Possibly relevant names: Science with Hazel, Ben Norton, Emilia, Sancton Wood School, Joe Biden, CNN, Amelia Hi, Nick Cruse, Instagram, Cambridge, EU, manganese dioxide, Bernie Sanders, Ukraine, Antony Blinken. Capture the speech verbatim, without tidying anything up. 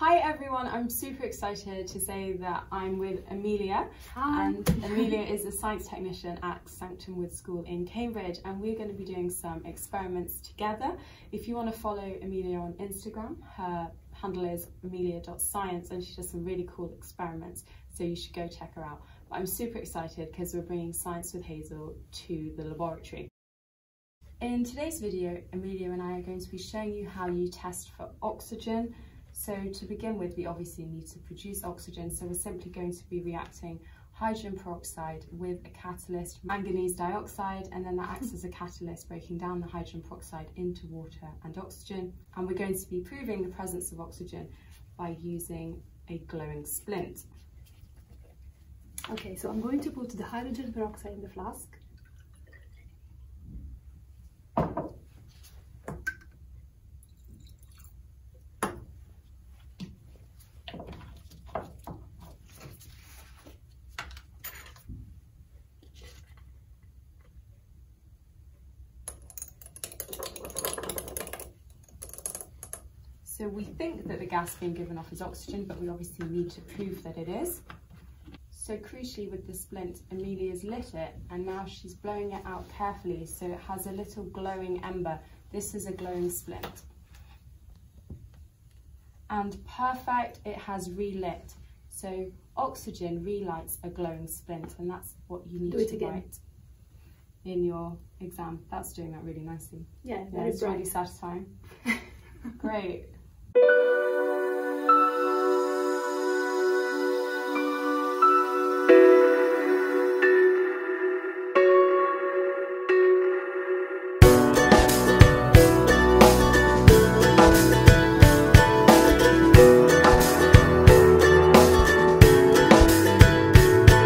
Hi everyone, I'm super excited to say that I'm with Amelia. Hi. And Amelia is a science technician at Sancton Wood School in Cambridge, and we're going to be doing some experiments together. If you want to follow Amelia on Instagram, her handle is emilia dot science, and she does some really cool experiments, so you should go check her out. But I'm super excited because we're bringing Science with Hazel to the laboratory. In today's video, Amelia and I are going to be showing you how you test for oxygen. So to begin with, we obviously need to produce oxygen, so we're simply going to be reacting hydrogen peroxide with a catalyst, manganese dioxide, and then that acts as a catalyst, breaking down the hydrogen peroxide into water and oxygen. And we're going to be proving the presence of oxygen by using a glowing splint. Okay, so I'm going to put the hydrogen peroxide in the flask. So we think that the gas being given off is oxygen, but we obviously need to prove that it is. So crucially with the splint, Amelia's lit it, and now she's blowing it out carefully so it has a little glowing ember. This is a glowing splint. And perfect, it has relit. So oxygen relights a glowing splint, and that's what you need Do it to again. write in your exam. That's doing that really nicely. Yeah, yeah, it's bright. Really satisfying. Great.